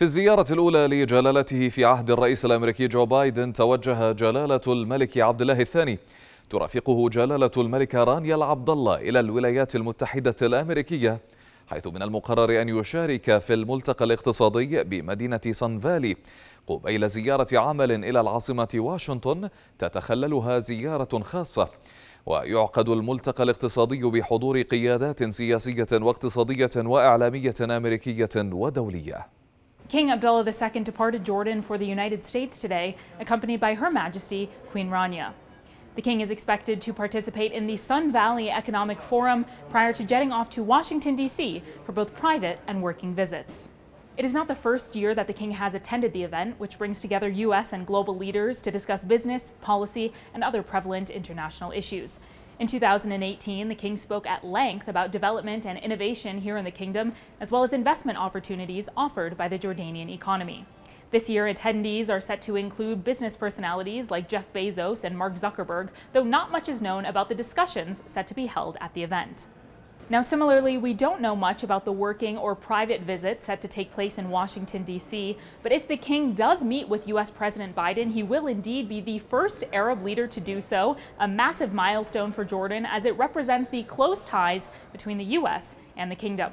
في الزيارة الأولى لجلالته في عهد الرئيس الأمريكي جو بايدن، توجه جلالة الملك عبد الله الثاني، ترافقه جلالة الملكة رانيا عبد الله، إلى الولايات المتحدة الأمريكية، حيث من المقرر أن يشارك في الملتقى الاقتصادي بمدينة سان فالي، قبيل زيارة عمل إلى العاصمة واشنطن تتخللها زيارة خاصة. ويعقد الملتقى الاقتصادي بحضور قيادات سياسية واقتصادية وإعلامية أمريكية ودولية. King Abdullah II departed Jordan for the United States today, accompanied by Her Majesty Queen Rania. The king is expected to participate in the Sun Valley Economic Forum prior to jetting off to Washington, D.C. for both private and working visits. It is not the first year that the king has attended the event, which brings together U.S. and global leaders to discuss business, policy, and other prevalent international issues. In 2018, the king spoke at length about development and innovation here in the kingdom, as well as investment opportunities offered by the Jordanian economy. This year, attendees are set to include business personalities like Jeff Bezos and Mark Zuckerberg, though not much is known about the discussions set to be held at the event. Now, similarly, we don't know much about the working or private visit set to take place in Washington, D.C., but if the king does meet with U.S. President Biden, he will indeed be the first Arab leader to do so, a massive milestone for Jordan as it represents the close ties between the U.S. and the kingdom.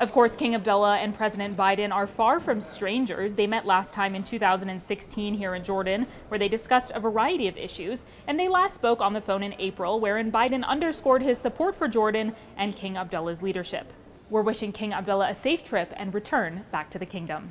Of course, King Abdullah and President Biden are far from strangers. They met last time in 2016 here in Jordan, where they discussed a variety of issues, and they last spoke on the phone in April, wherein Biden underscored his support for Jordan and King Abdullah's leadership. We're wishing King Abdullah a safe trip and return back to the kingdom.